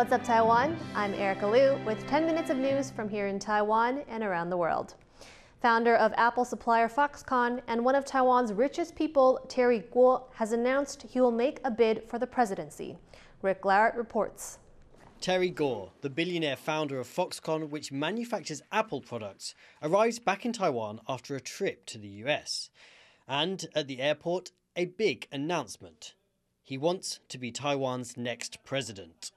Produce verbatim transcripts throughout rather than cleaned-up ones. What's up, Taiwan? I'm Erica Liu with ten minutes of news from here in Taiwan and around the world. Founder of Apple supplier Foxconn and one of Taiwan's richest people, Terry Gou, has announced he will make a bid for the presidency. Rick Larratt reports. Terry Gou, the billionaire founder of Foxconn, which manufactures Apple products, arrives back in Taiwan after a trip to the U S. And at the airport, a big announcement. He wants to be Taiwan's next president.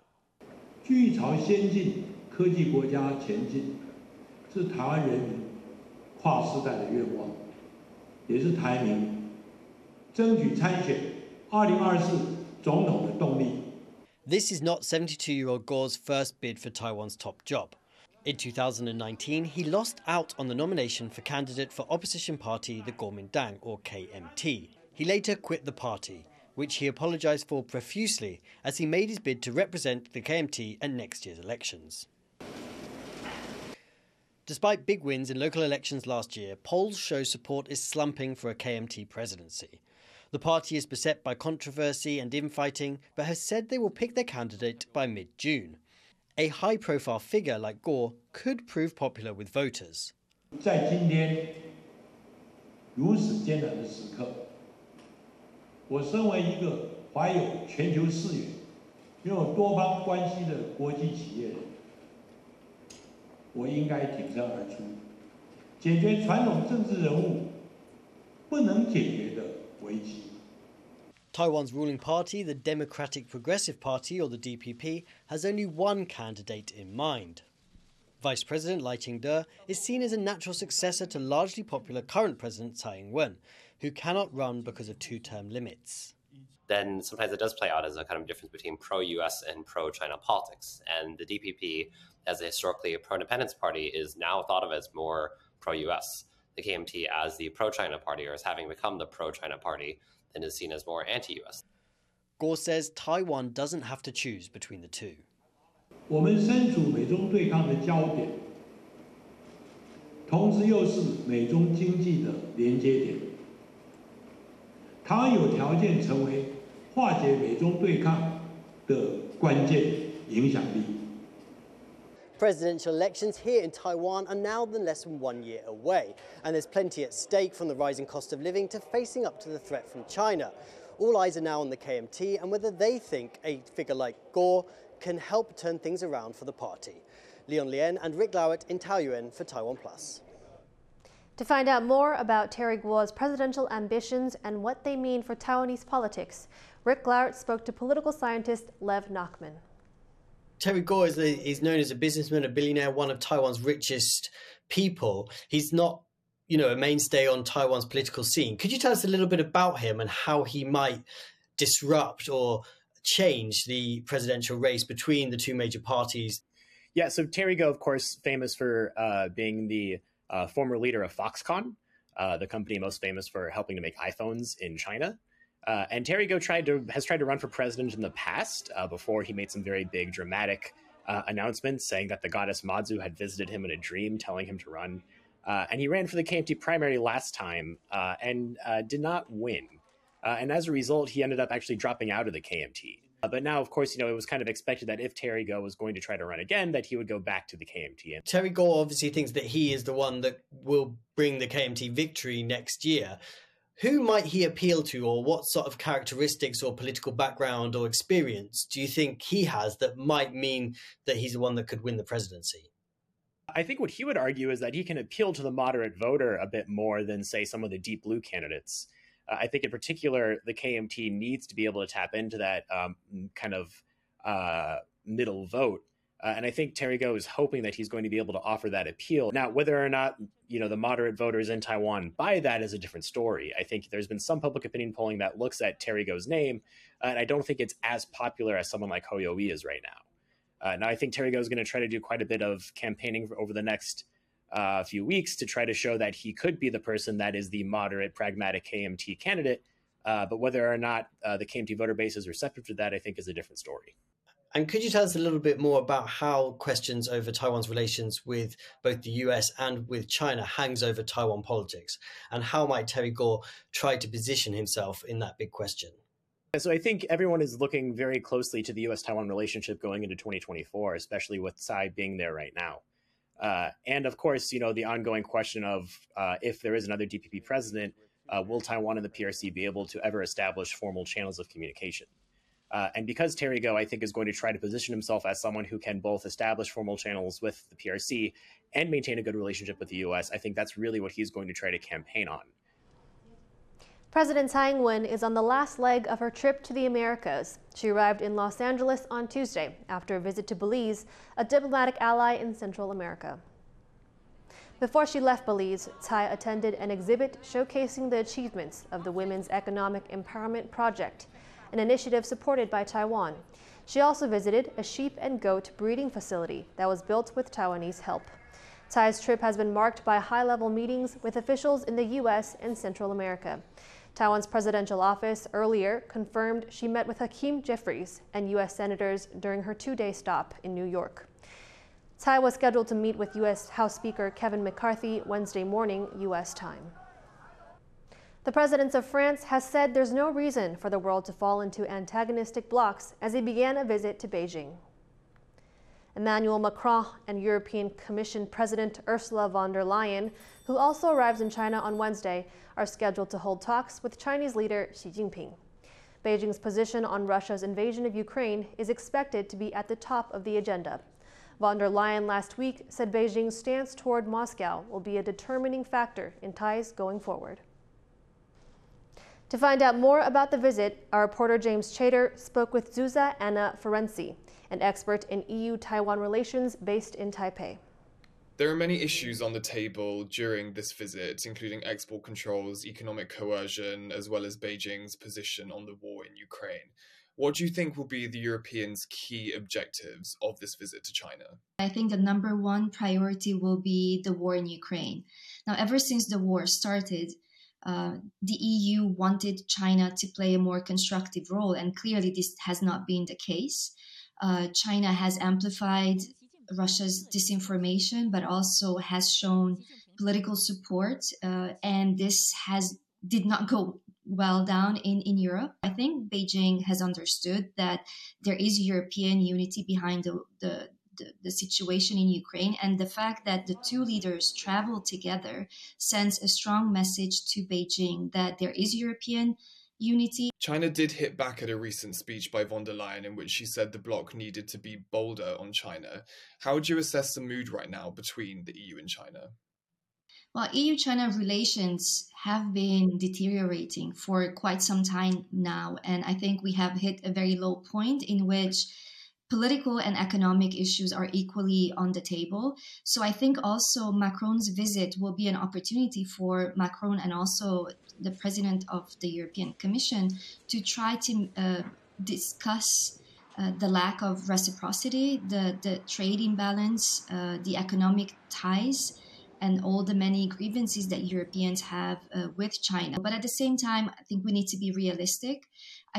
This is not seventy-two-year-old Gou's first bid for Taiwan's top job. In two thousand nineteen, he lost out on the nomination for candidate for opposition party the Kuomintang, or K M T. He later quit the party, which he apologised for profusely as he made his bid to represent the K M T at next year's elections. Despite big wins in local elections last year, polls show support is slumping for a K M T presidency. The party is beset by controversy and infighting, but has said they will pick their candidate by mid-June. A high-profile figure like Gou could prove popular with voters. Taiwan's ruling party, the Democratic Progressive Party, or the D P P, has only one candidate in mind. Vice President Lai Ching-te is seen as a natural successor to largely popular current President Tsai Ing-wen, who cannot run because of two-term limits. Then sometimes it does play out as a kind of difference between pro-U S and pro-China politics. And the D P P, as a historically pro-independence party, is now thought of as more pro-U S. The K M T as the pro-China party, or as having become the pro-China party, and is seen as more anti-U S. Gou says Taiwan doesn't have to choose between the two. Presidential elections here in Taiwan are now less than one year away, and there's plenty at stake, from the rising cost of living to facing up to the threat from China. All eyes are now on the K M T and whether they think a figure like Gou can help turn things around for the party. Leon Lien and Rick Lauert in Taoyuan for TaiwanPlus. To find out more about Terry Gou's presidential ambitions and what they mean for Taiwanese politics, Rick Lauert spoke to political scientist Lev Nachman. Terry Gou is, a, is known as a businessman, a billionaire, one of Taiwan's richest people. He's not, you know, a mainstay on Taiwan's political scene. Could you tell us a little bit about him and how he might disrupt or change the presidential race between the two major parties? Yeah, so Terry Gou, of course, famous for uh, being the uh, former leader of Foxconn, uh, the company most famous for helping to make iPhones in China. Uh, and Terry Gou tried to, has tried to run for president in the past, uh, before he made some very big, dramatic uh, announcements saying that the goddess Mazu had visited him in a dream, telling him to run. Uh, and he ran for the K M T primary last time uh, and uh, did not win. Uh, and as a result, he ended up actually dropping out of the K M T. Uh, but now, of course, you know, it was kind of expected that if Terry Gou was going to try to run again, that he would go back to the K M T. Terry Gou obviously thinks that he is the one that will bring the K M T victory next year. Who might he appeal to, or what sort of characteristics or political background or experience do you think he has that might mean that he's the one that could win the presidency? I think what he would argue is that he can appeal to the moderate voter a bit more than, say, some of the deep blue candidates. Uh, I think in particular, the K M T needs to be able to tap into that um, kind of uh, middle vote. Uh, and I think Terry Gou is hoping that he's going to be able to offer that appeal. Now, whether or not, you know, the moderate voters in Taiwan buy that is a different story. I think there's been some public opinion polling that looks at Terry Gou's name, uh, and I don't think it's as popular as someone like Hou Yu-ih is right now. Uh, now, I think Terry Gou is going to try to do quite a bit of campaigning over the next uh, few weeks to try to show that he could be the person that is the moderate, pragmatic K M T candidate. Uh, but whether or not uh, the K M T voter base is receptive to that, I think, is a different story. And could you tell us a little bit more about how questions over Taiwan's relations with both the U S and with China hangs over Taiwan politics? And how might Terry Gou try to position himself in that big question? So I think everyone is looking very closely to the U S Taiwan relationship going into twenty twenty-four, especially with Tsai being there right now. Uh, and of course, you know, the ongoing question of uh, if there is another D P P president, uh, will Taiwan and the P R C be able to ever establish formal channels of communication? Uh, and because Terry Gou, I think, is going to try to position himself as someone who can both establish formal channels with the P R C and maintain a good relationship with the U S, I think that's really what he's going to try to campaign on. President Tsai Ing-wen is on the last leg of her trip to the Americas. She arrived in Los Angeles on Tuesday after a visit to Belize, a diplomatic ally in Central America. Before she left Belize, Tsai attended an exhibit showcasing the achievements of the Women's Economic Empowerment Project, an initiative supported by Taiwan. She also visited a sheep and goat breeding facility that was built with Taiwanese help. Tsai's trip has been marked by high-level meetings with officials in the U S and Central America. Taiwan's presidential office earlier confirmed she met with Hakeem Jeffries and U S senators during her two-day stop in New York. Tsai was scheduled to meet with U S House Speaker Kevin McCarthy Wednesday morning, U S time. The presidents of France has said there's no reason for the world to fall into antagonistic blocks as he began a visit to Beijing. Emmanuel Macron and European Commission President Ursula von der Leyen, who also arrives in China on Wednesday, are scheduled to hold talks with Chinese leader Xi Jinping. Beijing's position on Russia's invasion of Ukraine is expected to be at the top of the agenda. Von der Leyen last week said Beijing's stance toward Moscow will be a determining factor in ties going forward. To find out more about the visit, our reporter James Chater spoke with Zsuzsanna Ferenczi, an expert in E U Taiwan relations based in Taipei. There are many issues on the table during this visit, including export controls, economic coercion, as well as Beijing's position on the war in Ukraine. What do you think will be the Europeans' key objectives of this visit to China? I think the number one priority will be the war in Ukraine. Now, ever since the war started, Uh, the E U wanted China to play a more constructive role, and clearly this has not been the case. Uh, China has amplified Russia's disinformation, but also has shown political support, uh, and this has did not go well down in, in Europe. I think Beijing has understood that there is European unity behind the, the The, the situation in Ukraine, and the fact that the two leaders travel together sends a strong message to Beijing that there is European unity. China did hit back at a recent speech by von der Leyen in which she said the bloc needed to be bolder on China. How would you assess the mood right now between the E U and China? Well, E U China relations have been deteriorating for quite some time now, and I think we have hit a very low point in which political and economic issues are equally on the table. So I think also Macron's visit will be an opportunity for Macron and also the president of the European Commission to try to uh, discuss uh, the lack of reciprocity, the, the trade imbalance, uh, the economic ties, and all the many grievances that Europeans have uh, with China. But at the same time, I think we need to be realistic.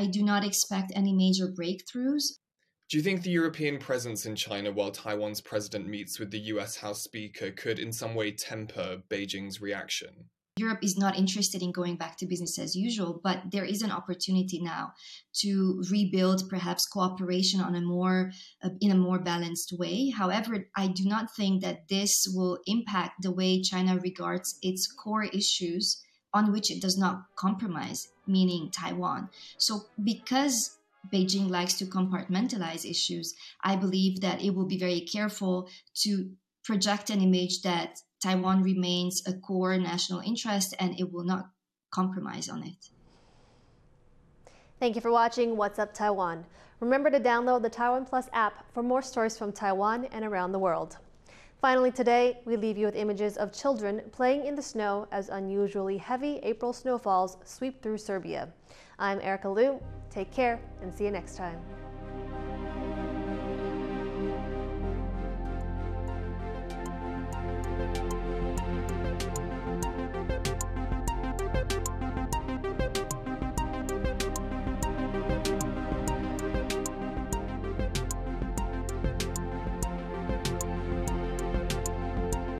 I do not expect any major breakthroughs. Do you think the European presence in China while Taiwan's president meets with the U S House Speaker could in some way temper Beijing's reaction? Europe is not interested in going back to business as usual, but there is an opportunity now to rebuild perhaps cooperation on a more, uh, in a more balanced way. However, I do not think that this will impact the way China regards its core issues on which it does not compromise, meaning Taiwan. So because Beijing likes to compartmentalize issues, I believe that it will be very careful to project an image that Taiwan remains a core national interest and it will not compromise on it. Thank you for watching What's Up Taiwan. Remember to download the TaiwanPlus app for more stories from Taiwan and around the world. Finally today, we leave you with images of children playing in the snow as unusually heavy April snowfalls sweep through Serbia. I'm Erica Liu. Take care and see you next time.